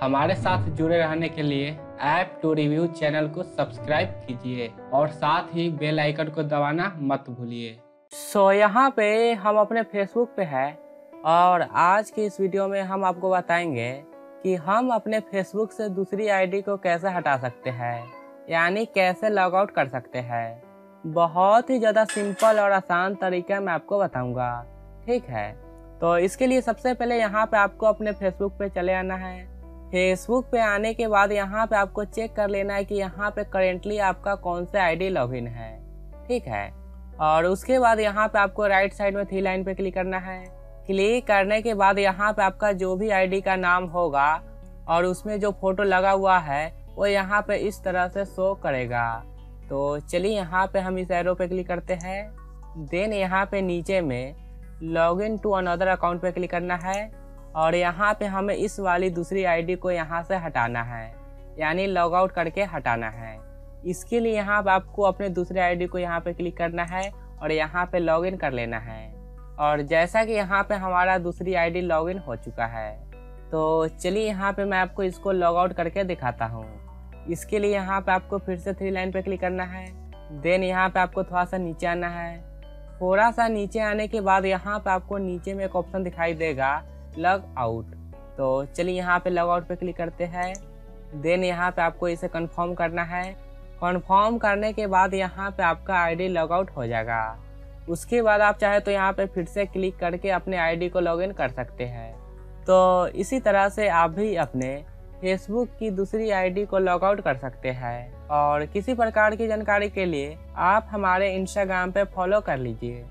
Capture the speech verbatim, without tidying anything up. हमारे साथ जुड़े रहने के लिए ऐप टू रिव्यू चैनल को सब्सक्राइब कीजिए और साथ ही बेल आइकन को दबाना मत भूलिए। सो यहाँ पे हम अपने फेसबुक पे हैं और आज की इस वीडियो में हम आपको बताएंगे कि हम अपने फेसबुक से दूसरी आईडी को कैसे हटा सकते हैं, यानी कैसे लॉगआउट कर सकते हैं। बहुत ही ज़्यादा सिंपल और आसान तरीका मैं आपको बताऊँगा, ठीक है। तो इसके लिए सबसे पहले यहाँ पर आपको अपने फेसबुक पर चले आना है। फेसबुक पे आने के बाद यहाँ पे आपको चेक कर लेना है कि यहाँ पे करेंटली आपका कौन सा आईडी लॉगिन है, ठीक है। और उसके बाद यहाँ पे आपको राइट साइड में थ्री लाइन पे क्लिक करना है। क्लिक करने के बाद यहाँ पे आपका जो भी आईडी का नाम होगा और उसमें जो फोटो लगा हुआ है वो यहाँ पे इस तरह से शो करेगा। तो चलिए यहाँ पे हम इस एरो पे क्लिक करते हैं। देन यहाँ पे नीचे में लॉगिन टू अनदर अकाउंट पे क्लिक करना है और यहाँ पे हमें इस वाली दूसरी आईडी को यहाँ से हटाना है, यानी लॉगआउट करके हटाना है। इसके लिए यहाँ पे आपको अपने दूसरे आईडी को यहाँ पे क्लिक करना है और यहाँ पे लॉगिन कर लेना है। और जैसा कि यहाँ पे हमारा दूसरी आईडी लॉगिन हो चुका है, तो चलिए यहाँ पे मैं आपको इसको लॉगआउट करके दिखाता हूँ। इसके लिए यहाँ पर आपको फिर से थ्री लाइन पर क्लिक करना है। देन यहाँ पर आपको थोड़ा सा नीचे आना है। थोड़ा सा नीचे आने के बाद यहाँ पर आपको नीचे में एक ऑप्शन दिखाई देगा, लॉग आउट। तो चलिए यहाँ पे लॉग आउट पे क्लिक करते हैं। देन यहाँ पे आपको इसे कंफर्म करना है। कंफर्म करने के बाद यहाँ पे आपका आईडी लॉग आउट हो जाएगा। उसके बाद आप चाहे तो यहाँ पे फिर से क्लिक करके अपने आईडी को लॉगिन कर सकते हैं। तो इसी तरह से आप भी अपने फेसबुक की दूसरी आईडी को लॉग आउट कर सकते हैं। और किसी प्रकार की जानकारी के लिए आप हमारे इंस्टाग्राम पे फॉलो कर लीजिए।